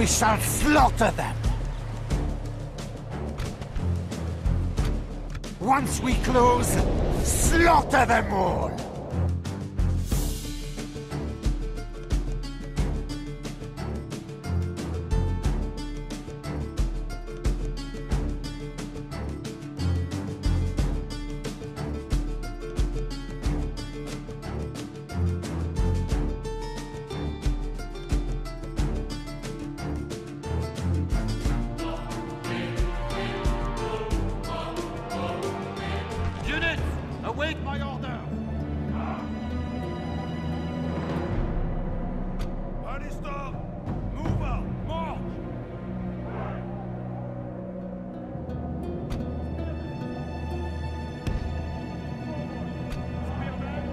We shall slaughter them. Once we close, slaughter them all. Await my order! Alistair! Move up! March! Avancez!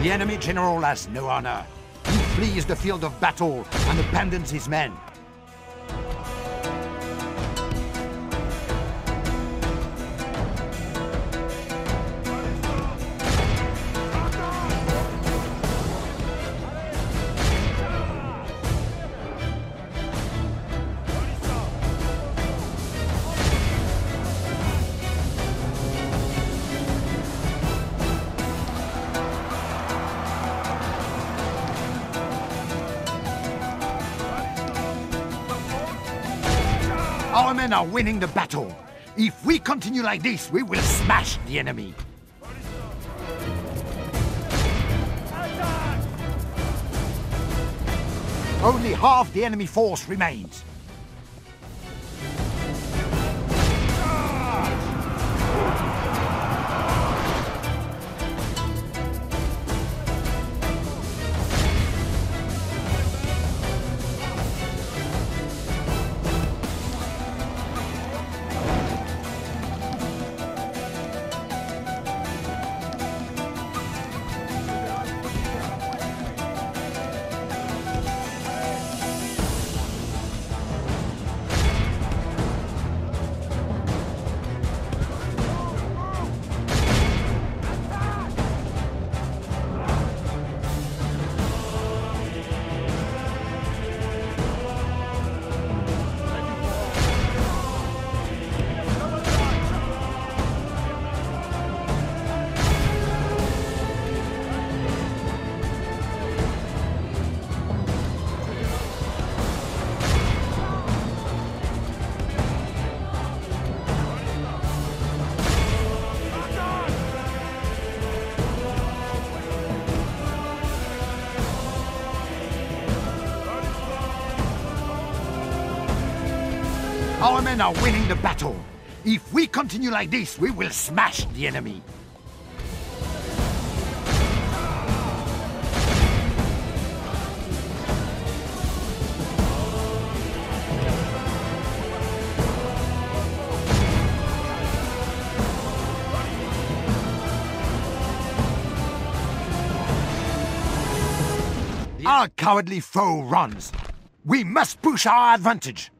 The enemy general has no honor. He flees the field of battle and abandons his men. Our men are winning the battle. If we continue like this, we will smash the enemy. Only half the enemy force remains. Our men are winning the battle. If we continue like this, we will smash the enemy. Our cowardly foe runs. We must push our advantage.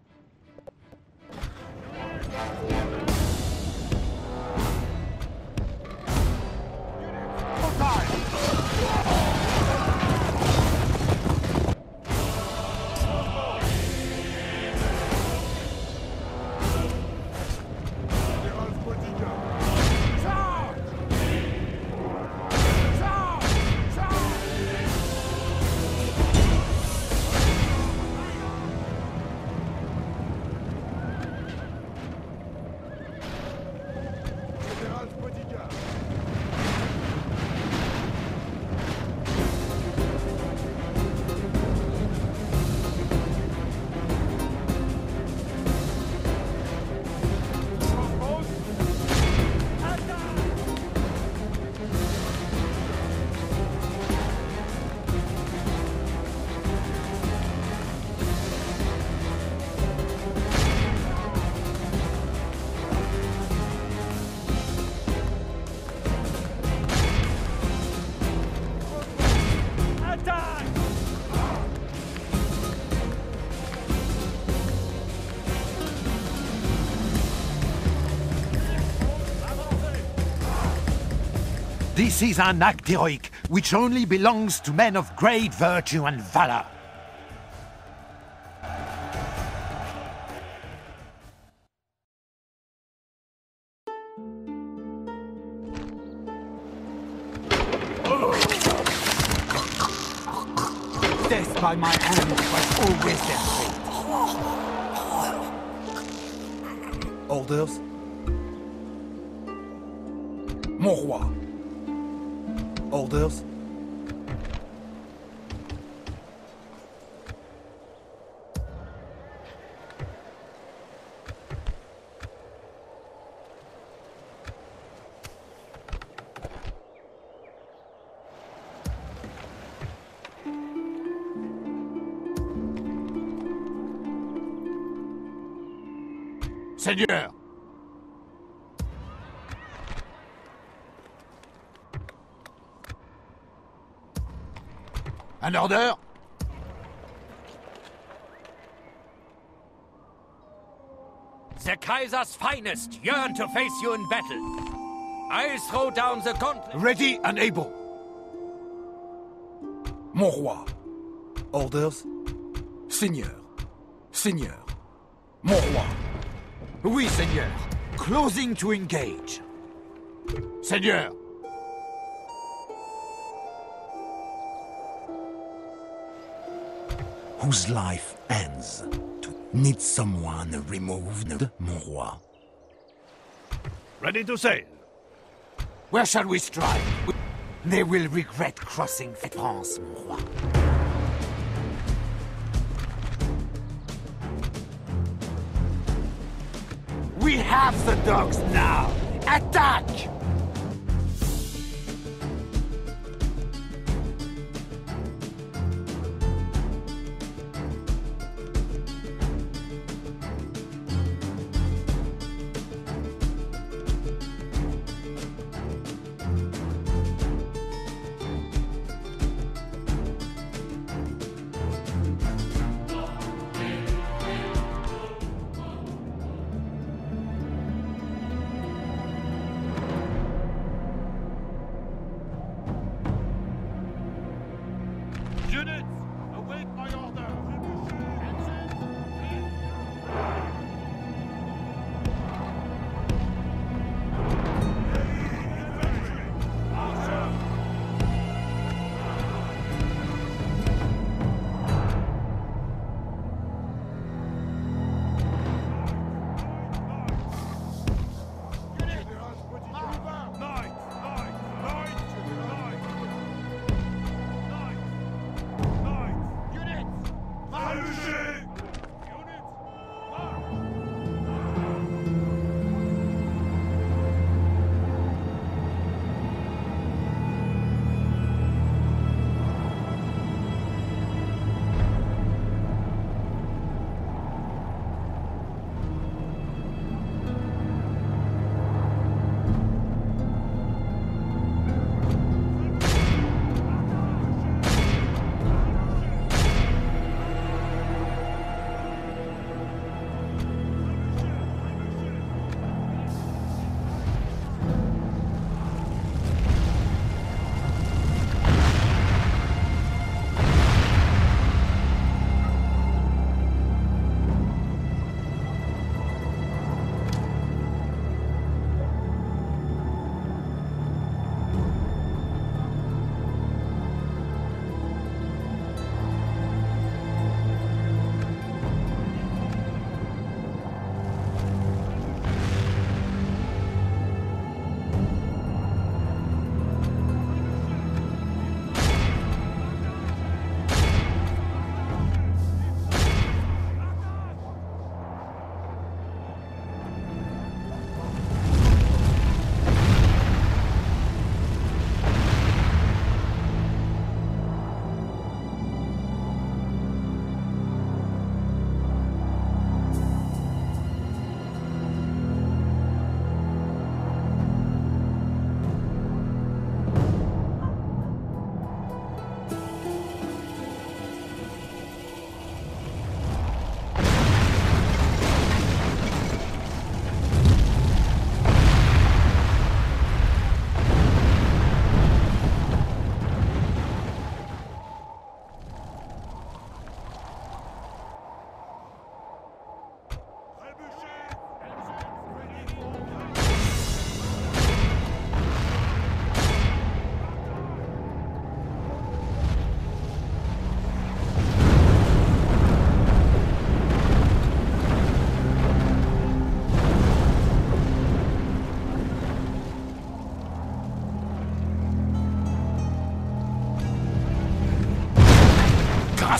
This is an act heroic, which only belongs to men of great virtue and valor. Death by my hand was always their fate. Orders? Mon roi. Orders. Seigneur. Un order? The Kaiser's finest yearn to face you in battle. I throw down the gauntlet. Ready and able. Mon roi. Orders. Seigneur. Seigneur. Mon roi. Oui, seigneur. Closing to engage. Seigneur. Whose life ends to need someone removed, mon roi. Ready to sail. Where shall we strike? They will regret crossing France, mon roi. We have the dogs now! Attack!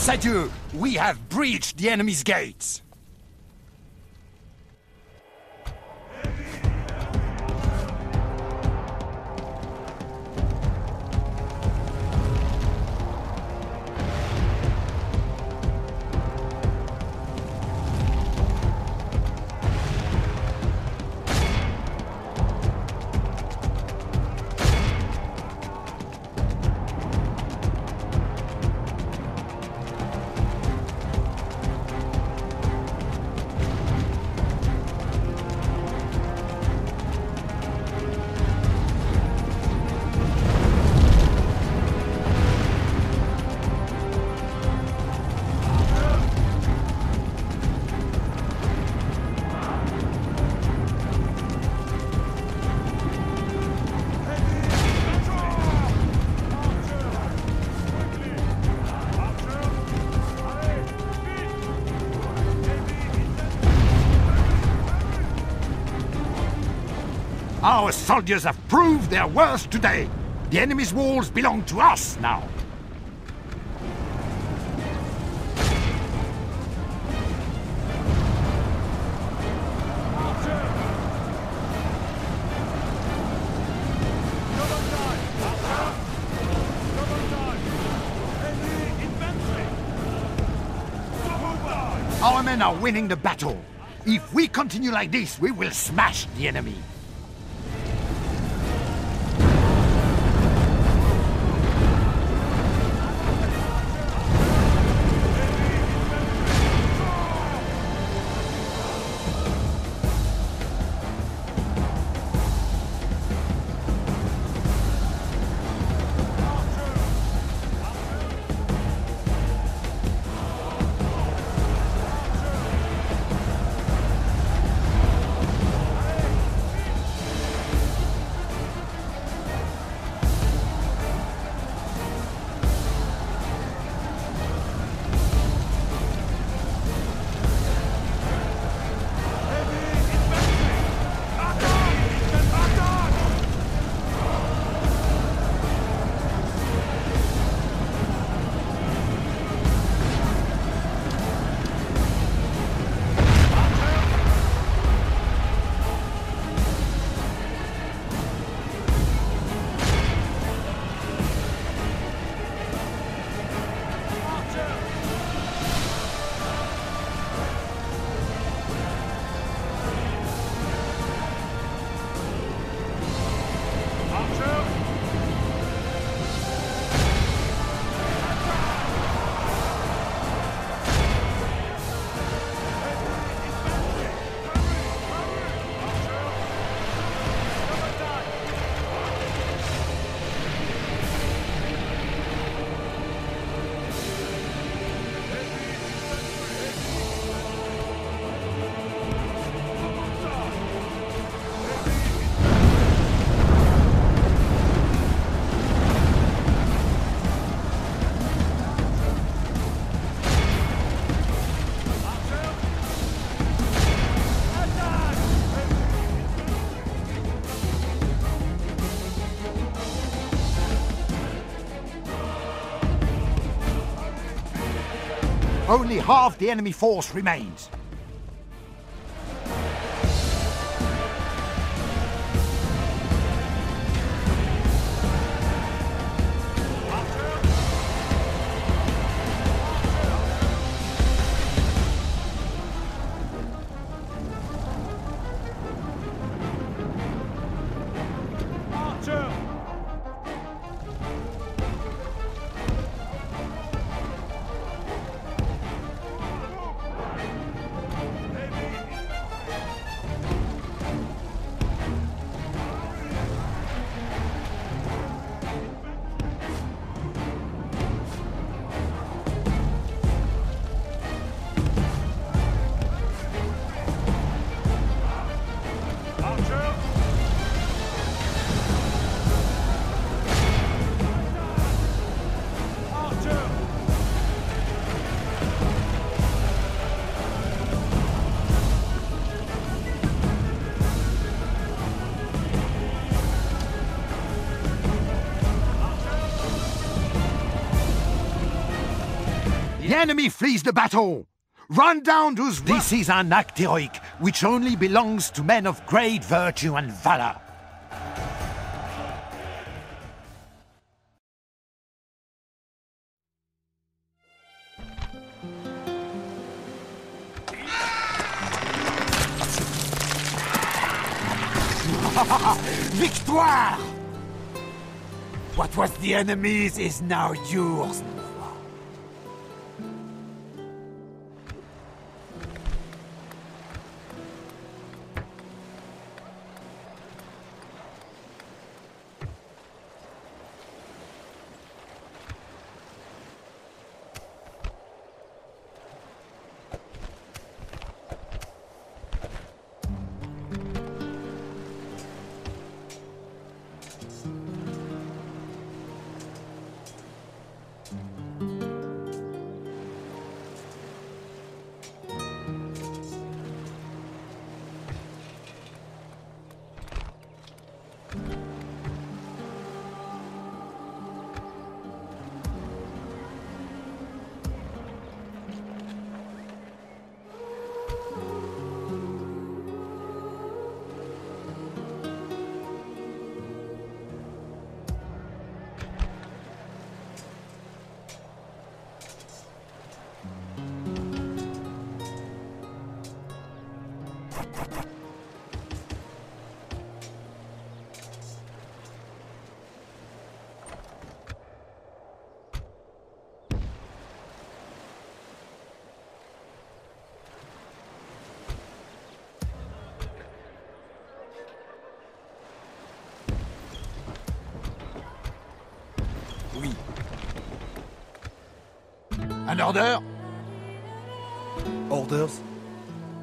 Sadiu, we have breached the enemy's gates. Our soldiers have proved their worth today. The enemy's walls belong to us now. Our men are winning the battle. If we continue like this, we will smash the enemy. Only half the enemy force remains. The enemy flees the battle. Run down those... This is an act heroic, which only belongs to men of great virtue and valor. Victoire! What was the enemy's is now yours. Oui. Un order? Orders?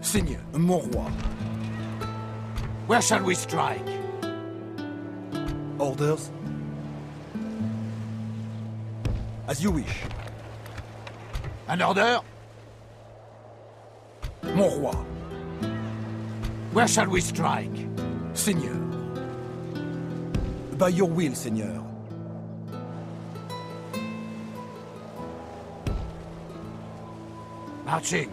Seigneur, mon roi. Where shall we strike? Orders? As you wish. Un order? Mon roi. Where shall we strike? Seigneur. By your will, Seigneur. Marching.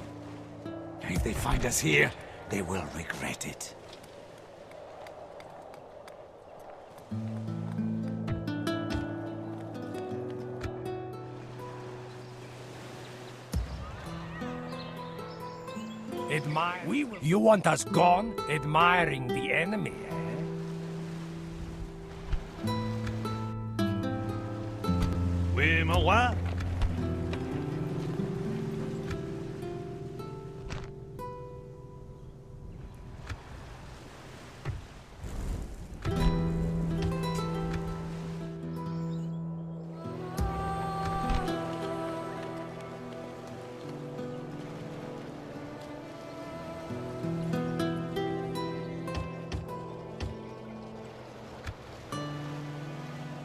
If they find us here, they will regret it. You want us gone, admiring the enemy, eh? Oui, mon roi.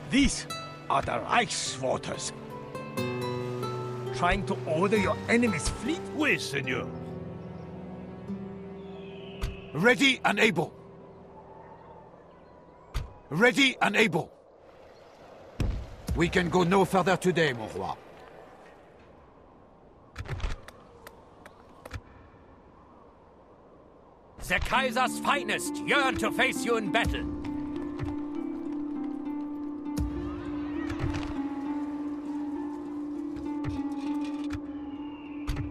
These are the Reichswaters, trying to order your enemy's fleet? Oui, Seigneur. Ready and able. Ready and able. We can go no further today, mon roi. The Kaiser's finest yearn to face you in battle.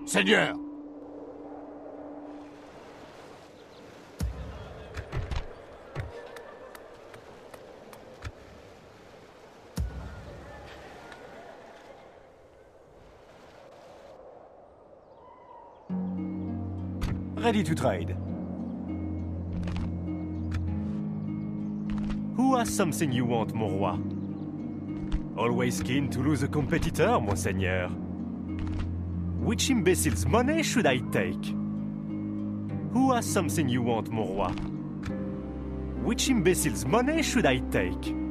Seigneur! Ready to trade. Who has something you want, mon roi? Always keen to lose a competitor, monseigneur. Which imbecile's money should I take? Who has something you want, mon roi? Which imbecile's money should I take?